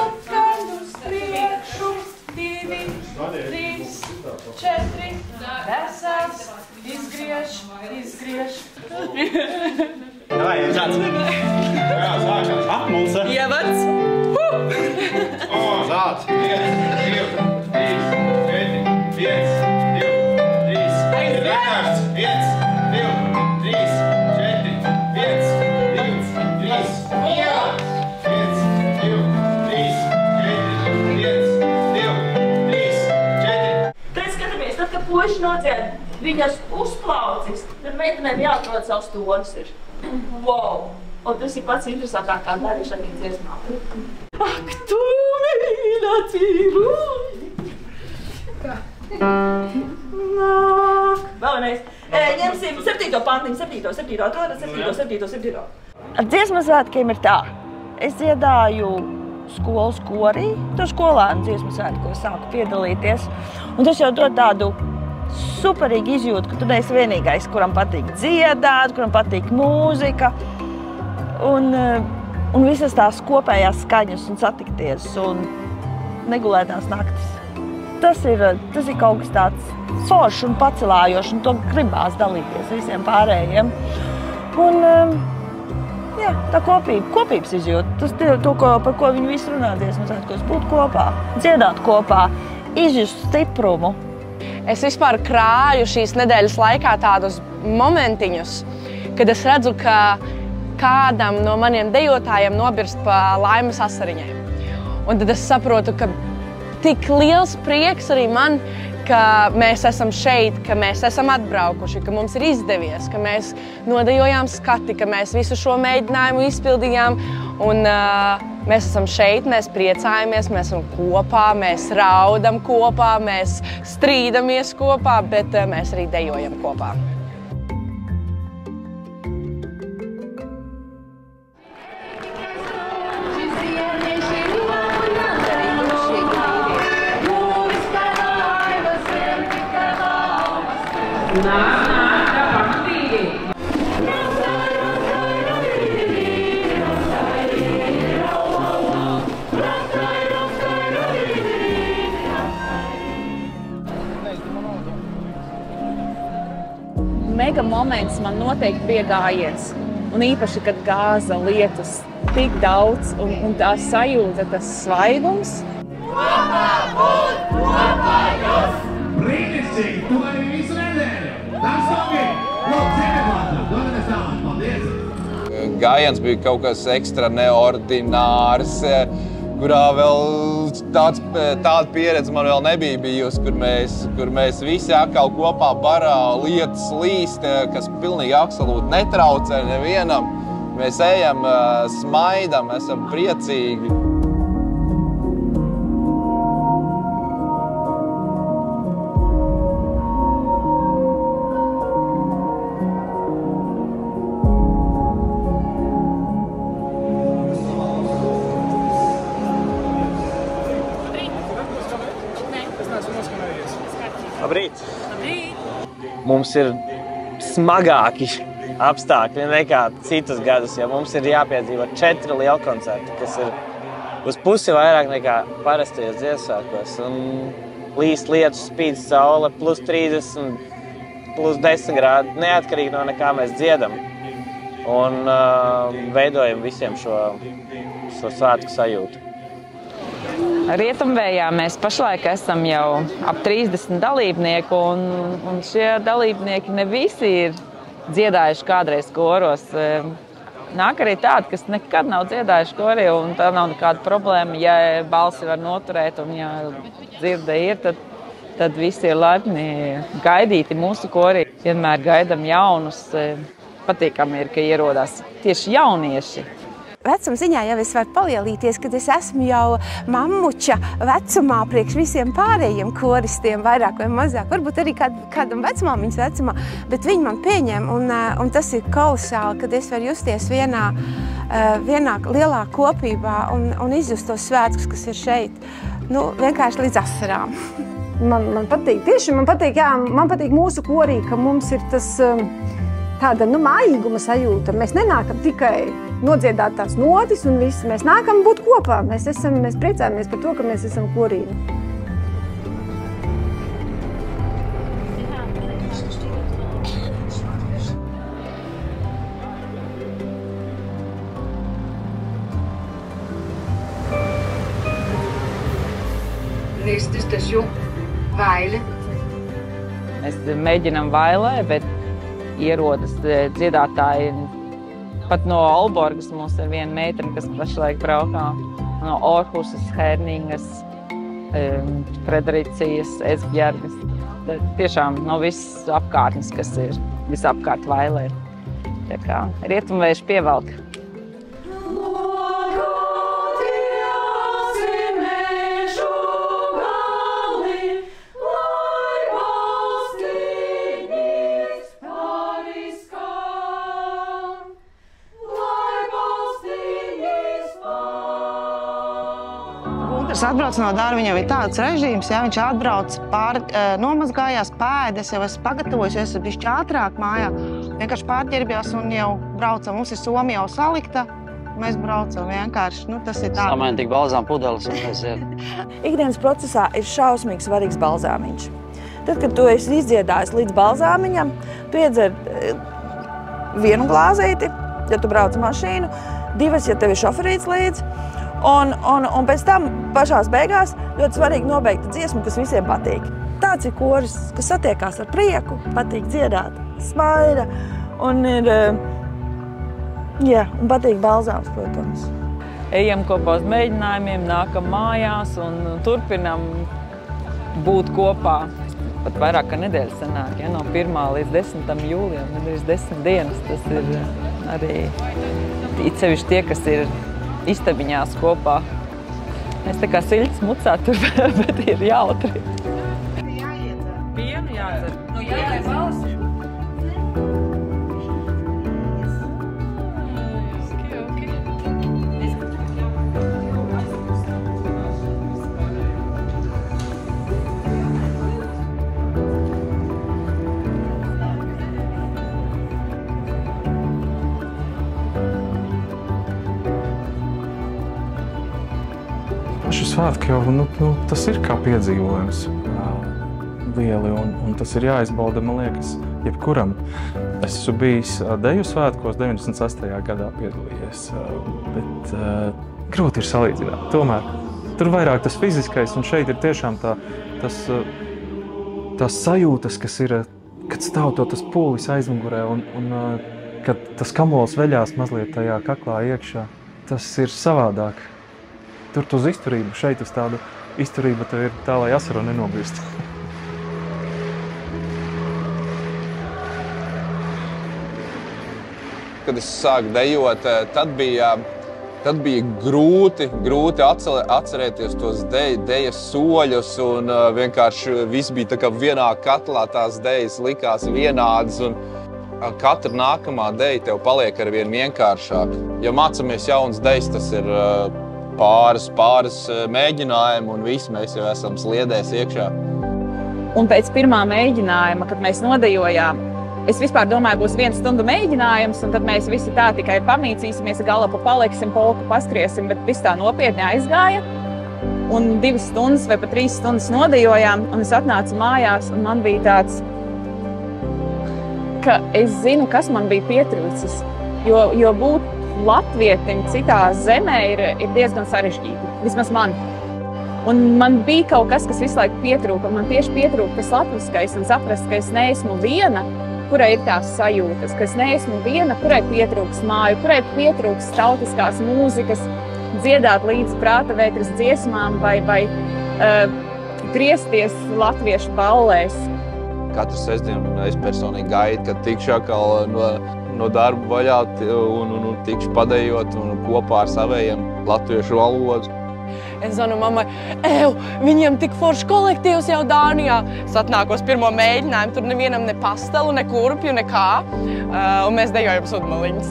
Atpakaļ uz priekšu, 2, 3, 4, vesels, izgriež. Davai, šāds. Jā, sākās. Apmulsa. Ievads. Sāc. 1, 2, 3, 4, 5, 2, 3. Vienkārši. 1, 2, 3, 4, 5, 2, 3. Jā. Poši nociet viņas uzplaucis, tad meitenēm jāatrod savs tonis ir. Wow! Un tas ir pats interesantākā darīšana dziesmā. Ak, tu mīļa cīruļi! Kā? Nāk! Vēlreiz. Ņemsim 7. pantiņu, 7. atrodat, 7. Dziesmas svētkiem ir tā. Es dziedāju skolas korī, to skolēnu dziesmu svētko sāku piedalīties. Un tas jau dod tādu superīgi izjūtu, ka tu neesi vienīgais, kuram patīk dziedāt, kuram patīk mūzika un visas tās kopējās skaņas un satikties un negulētās naktis. Tas ir kaut kas tāds foršs un pacelājošs, un to gribās dalīties visiem pārējiem. Un, jā, tā kopība, kopības izjūta, tas to, par ko viņi visi runā dziesmu svētkos, būt kopā, dziedāt kopā, izjust stiprumu. Es vispār krāju šīs nedēļas laikā tādus momentiņus, kad es redzu, ka kādam no maniem dejotājiem nobirst pa laimes asariņai. Un tad es saprotu, ka tik liels prieks arī man, ka mēs esam šeit, ka mēs esam atbraukuši, ka mums ir izdevies, ka mēs nodejojām skati, ka mēs visu šo mēģinājumu izpildījām. Un mēs esam šeit, mēs priecājamies, mēs esam kopā, mēs raudam kopā, mēs strīdamies kopā, bet mēs arī dejojam kopā. Mega moments man noteikti bija gājiens, un īpaši, kad gāza lietus tik daudz, un tā sajūta, tas svaigums. Kopā būt, kopā jūs! Brīnišķīgi, tu arī visu nedēļu! Dāmas kungi, lūk, Ziemeļblāzmā, dodamies tālāk, paldies! Gājiens bija kaut kas ekstra neordinārs, kurā vēl tāda pieredze man vēl nebija bijusi, kur mēs visi atkal kopā barā lietas līst, kas pilnīgi absolūti netraucē nevienam. Mēs ejam, smaidam, esam priecīgi. Mums ir smagāki apstākļi nekā citus gadus, jo mums ir jāpiedzīvo 4 lieli koncerti, kas ir uz pusi vairāk nekā parastajos dziesmu svētkos. Un līst lietus, spīd saule, plus 30, plus 10 grādi, neatkarīgi no nekā mēs dziedam. Un veidojam visiem šo svētku sajūtu. Rietumvējā mēs pašlaik esam jau ap 30 dalībnieku, un šie dalībnieki ne visi ir dziedājuši kādreiz koros. Nāk arī tādi, kas nekad nav dziedājuši kori, un tā nav nekāda problēma. Ja balsi var noturēt un ja dzirde ir, tad visi ir laipni gaidīti mūsu korī. Vienmēr gaidam jaunus. Patīkami ir, ka ierodās tieši jaunieši. Vecuma ziņā jau es varu palielīties, kad es esmu jau mammuča vecumā priekš visiem pārējiem koristiem, vairāk vai mazāk. Varbūt arī kādam vecmāmiņas vecumā, bet viņi man pieņem, un tas ir kolosāli, kad es varu justies vienā lielā kopībā un izjust tos svētkus, kas ir šeit. Nu, vienkārši līdz asarām. Man patīk, tiešām man patīk mūsu korī, ka mums ir tas tāda, nu, mājīguma sajūta. Mēs nenākam tikai nodziedāt tās notis un viss. Mēs nākam būt kopā. Mēs priecājamies par to, ka mēs esam korīni. Næste station, Vejle. Mēs mēģinām Vejlē, bet ierodas dziedātāji pat no Aalborgas mums ar vienu meiteni, kas pašlaik braukā no Orhusas, Herningas, Fredericijas, Esbjergas. Tiešām no visas apkārtnes, kas ir visapkārt Vejlē. Tā kā Rietumvējš pievelka. Es atbraucu no Dārviņa, ir tāds režīms, ja viņš atbrauc, nomazgājās pēdes, jau esmu pagatavojusies, es bišķi ātrāk mājā, vienkārši pārģērbjos un jau braucam. Mums ir somi jau salikta, mēs braucam vienkārši, nu tas ir tā. Samaini tik balzām pudeles un mēs iet. Ikdienas procesā ir šausmīgi svarīgs balzāmiņš. Tad, kad tu esi izdziedājis līdz balzāmiņam, tu iedzer vienu glāzīti, ja tu brauc mašīnu, divas, ja tev ir šoferīts līdz. Un pēc tam pašās beigās ļoti svarīgi nobeigta dziesmu, kas visiem patīk. Tāds ir koris, kas satiekās ar prieku, patīk dziedāt, smaida un ir, jā, un patīk balzāms, protams. Ejam kopā uz mēģinājumiem, nākam mājās un turpinam būt kopā. Pat vairāk kā nedēļa sanāk, ja, no 1. līdz 10. jūlijam, nedēļas 10 dienas, tas ir arī īcevišķi tie, kas ir istabiņās kopā. Mēs tā kā siļts mucā tur, bet ir jautri. Pienu jādzer. Nu jādzer balsi. Šis svētki jau, nu, tas ir kā piedzīvojums lieli, un tas ir jāizbauda, man liekas, jebkuram. Es esmu bijis deju svētkos 96. gadā piedalījies, bet grūti ir salīdzināt. Tomēr tur vairāk tas fiziskais, un šeit ir tiešām tās sajūtas, kas ir, kad stāv tas polis aizmugurē, un kad tas kamols veļās mazliet tajā kaklā iekšā, tas ir savādāk. Tur uz izturību, šeit uz tādu izturību tev ir tā, lai asaru nenobirst. Kad es sāku dejot, tad bija grūti atcerēties tos dejas soļus, un vienkārši viss bija tā kā vienā katlā, tās dejas likās vienādas. Katra nākamā deja tev paliek arvien vienkāršāk. Ja mācamies jaunas dejas, tas ir pāris mēģinājumu un visi mēs jau esam sliedēs iekšā. Un pēc pirmā mēģinājuma, kad mēs nodejojām, es vispār domāju, būs 1 stundu mēģinājums, un tad mēs visi tā tikai pamīcīsimies, galapu paliksim, polku paskriesim, bet viss tā nopietni aizgāja. Un 2 stundas vai pat 3 stundas nodejojām, un es atnācu mājās, un man bija tāds, ka es zinu, kas man bija pietrūcis, jo būt latvietim citā zemē ir diezgan sarežģīti, vismaz man. Un man bija kaut kas, kas visu laiku pietrūka, un man tieši pietrūka tas latviskais un saprast, ka es neesmu viena, kurai ir tās sajūtas, ka es neesmu viena, kurai pietrūks māju, kurai pietrūks tautiskās mūzikas, dziedāt līdz prāta vētras dziesmām vai griezties latviešu ballēs. Katru sestdienu es personīgi gaidu, kad tikšu atkal no darba vaļā un tikšu padejot un kopā ar savējiem latviešu valodu. Es zinu mammai, viņiem tik foršs kolektīvs jau Dānijā. Es atnāku uz pirmo mēģinājumu, tur nevienam ne pastelu, ne kurpju, nekā. Un mēs dejojam sudmaliņas.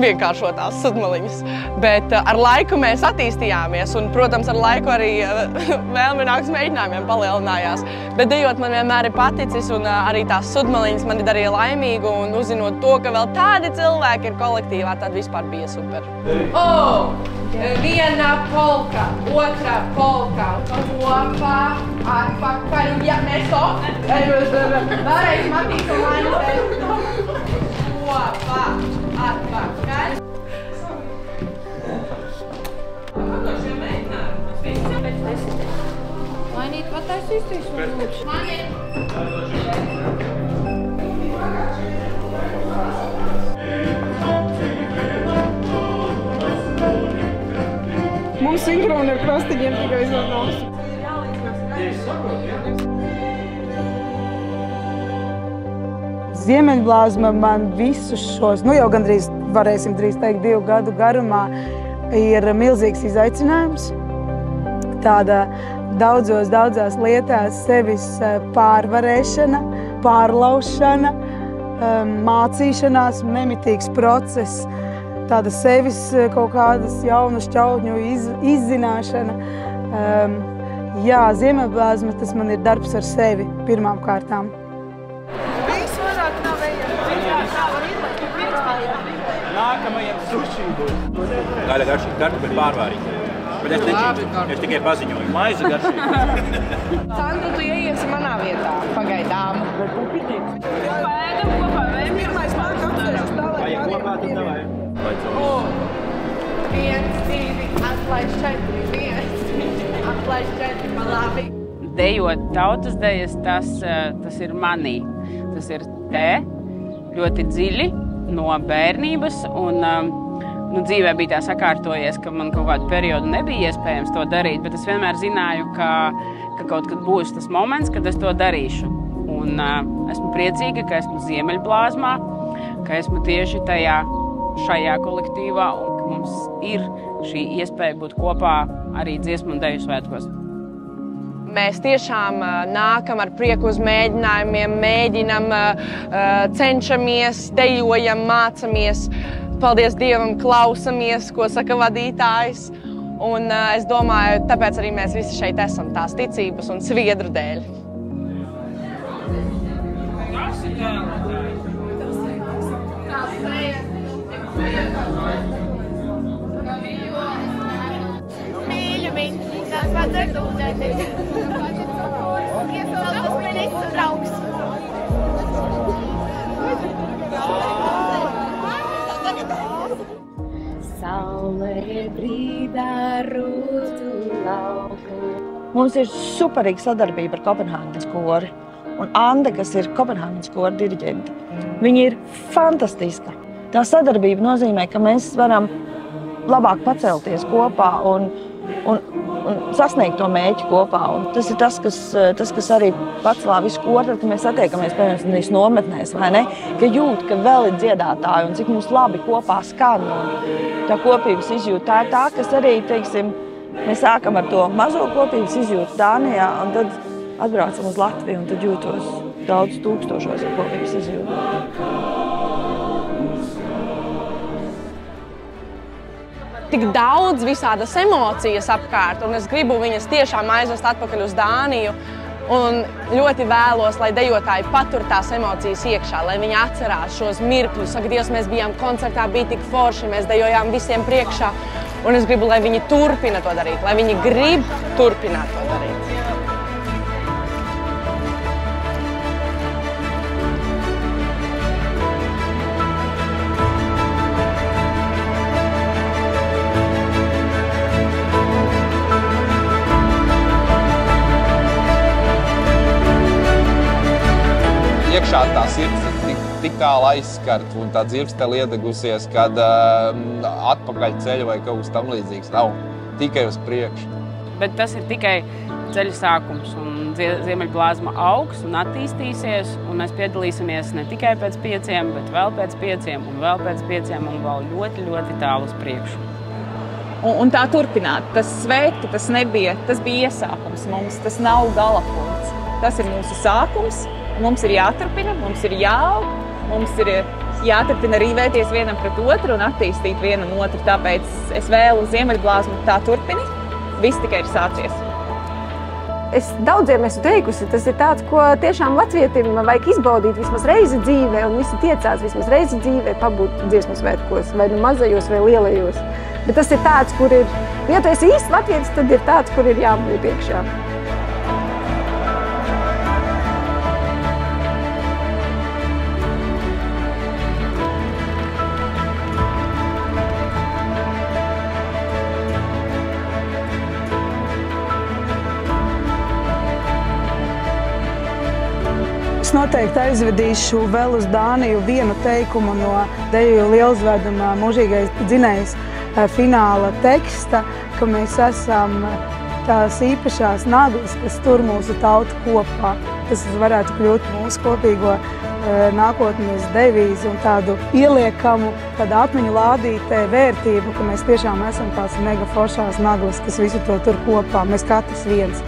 vienkāršotās sudmaliņas, bet ar laiku mēs attīstījāmies un, protams, ar laiku arī vēlmi un augstas mēģinājumiem palielinājās. Bet dejot man vienmēr ir paticis un arī tās sudmaliņas mani darīja laimīgu un uzzinot to, ka vēl tādi cilvēki ir kolektīvā, tad vispār bija super. O, viena polka, otra polka, kopā, atpakaļ, ja mēs to, vēlreiz matīšu manis, kopā. Atpakaļ. Atpakaļšajā mēģinā. Pēc desmitē. Mainīt pataisīs visu lūdzu. Mainīt. Mums sinhroni ar krastiņiem tikai izvērnās. Ziemeļblāzma man visus šos, nu jau gandrīz varēsim teikt 2 gadu garumā, ir milzīgs izaicinājums. Tāda daudzās lietās sevis pārvarēšana, pārlaušana, mācīšanās, nemitīgs process, tāda sevis kaut kādas jaunas šķautņu izzināšana. Jā, Ziemeļblāzma, tas man ir darbs ar sevi pirmām kārtām. Nākamajiem suši būs. Gaļa garšīga kartupeļa pārvārīga. Bet es nečinu, es tikai paziņoju. Maize garšīga. Sandra, tu ieiesi manā vietā pagaidām. Mēs paēdam kopā, vai? Pirmais pārāk apsēžas tā, lai pārāk apsēžas. 1, 2, atklājas 4, 1, atklājas 4, man labi. Dejot tautas dejas, tas ir manī. Tas ir te, ļoti dziļi, no bērnības un dzīvē bija tā sakārtojies, ka man kaut kādu periodu nebija iespējams to darīt, bet es vienmēr zināju, ka kaut kad būs tas moments, kad es to darīšu. Un esmu priecīga, ka esmu Ziemeļblāzmā, ka esmu tieši šajā kolektīvā un ka mums ir šī iespēja būt kopā arī Dziesmu un Deju svētkos. Mēs tiešām nākam ar prieku uz mēģinājumiem, mēģinam, cenšamies, dejojam, mācamies. Paldies Dievam, klausamies, ko saka vadītājs. Un es domāju, tāpēc arī mēs visi šeit esam tās ticības un sviedru dēļ. Mīļu viņu! Tas vārds ir dūdēties. Vēl būs vienīgs un draugs. Saule brīdā rūtu lauku. Mums ir superīga sadarbība ar Kopenhāgenes kori. Un Anda, kas ir Kopenhāgenes kori diriģenta, viņa ir fantastiska. Tā sadarbība nozīmē, ka mēs varam labāk pacelties kopā un sasniegt to mēķi kopā. Un tas ir tas, kas arī pacelā visu kori, ka mēs satiekamies, piemēram, tās nometnēs, vai ne? Ka jūt, ka vēl ir dziedātāji un cik mums labi kopā skan. Tā kopības izjūta, tā ir tā, kas arī, teiksim, mēs sākam ar to mazo kopības izjūtu Dānijā un tad atbraucam uz Latviju un tad jūtos daudz tūkstošos ar kopības izjūtu. Tik daudz visādas emocijas apkārt, un es gribu viņas tiešām aizvest atpakaļ uz Dāniju. Un ļoti vēlos, lai dejotāji patur tās emocijas iekšā, lai viņi atcerās šos mirkļus. Saka, Dievs, mēs bijām koncertā, bija tik forši, mēs dejojām visiem priekšā. Un es gribu, lai viņi turpina to darīt, lai viņi grib turpināt to darīt. Iekšā tā sirds ir tik tālu aizskarta un tā dzirkstele iedegusies, kad atpakaļ ceļa vai kaut kas tam līdzīgs nav. Tikai uz priekšu. Bet tas ir tikai ceļa sākums. Ziemeļblāzma augs un attīstīsies. Un mēs piedalīsimies ne tikai pēc 5, bet vēl pēc 5 un vēl pēc 5 un vēl ļoti, ļoti tālu uz priekšu. Un tā turpināt. Tas svētki, tas bija iesākums mums. Tas nav galapunkts. Tas ir mūsu sākums. Mums ir jāturpina, mums ir jāaug, Mums ir jāturpina rīvēties vienam pret otru un attīstīt vienam otru. Tāpēc es vēlu Ziemeļblāzmu tā turpini. Viss tikai ir sācies. Es daudziem esmu teikusi, tas ir tāds, ko tiešām latvietim vajag izbaudīt vismaz reizi dzīvē, un visi tiecās vismaz reizi dzīvē pabūt dziesmu svētkos, vai nu mazajos, vai lielajos. Bet tas ir tāds, kur ir, ja tu esi īsts latvietis, tad ir tāds, kur ir jābūt iekšā. Es noteikti aizvedīšu vēl uz Dāniju vienu teikumu no Deju lielzvedumā mūžīgais dzinējs fināla teksta, ka mēs esam tās īpašās naglas, kas tur mūsu tautu kopā. Tas varētu kļūt mūsu kopīgo nākotnes devīzi un tādu ieliekamu, tādu atmiņu lādītē vērtību, ka mēs tiešām esam tās mega foršās naglas, kas visu to tur kopā, mēs katrs viens.